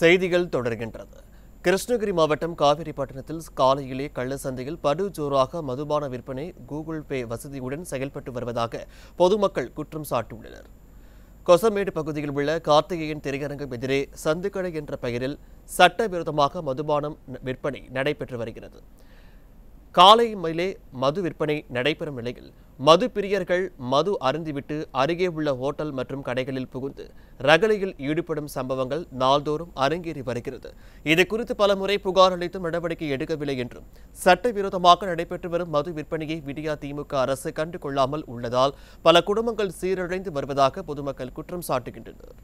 செய்திகள் தொடர்கின்றது. கிருஷ்ணகிரி மாவட்டம் காவிரி பட்டணத்தில் காலையிலே கள்ள சந்தையில் படுஜோராக மதுபான விற்பனை கூகுள் பே வசதியுடன் செயல்பட்டு வருவதாக பொதுமக்கள் குற்றம் சாட்டியுள்ளனர். கொசமேடு பகுதியில் உள்ள கார்த்திகேயன் திரையரங்கம் எதிரே சந்துக்கடை என்ற பெயரில் சட்டவிரோதமாக மதுபானம் விற்பனை நடைபெற்று வருகிறது. காலை மேலே மது விற்பனை நடைபெறும் நிலையில் மது பிரியர்கள் மது அருந்திவிட்டு அருகே உள்ள ஹோட்டல் மற்றும் கடைகளில் புகுந்து ரகளையில் ஈடுபடும் சம்பவங்கள் நாள்தோறும் அரங்கேறி வருகிறது. இது குறித்து பலமுறை புகார் அளித்தும் நடவடிக்கை எடுக்கவில்லை என்றும் சட்டவிரோதமாக நடைபெற்று வரும் மது விற்பனையை விடியா திமுக அரசு கண்டுகொள்ளாமல் உள்ளதால் பல குடும்பங்கள் சீரழிந்து வருவதாக பொதுமக்கள் குற்றம் சாட்டுகின்றனர்.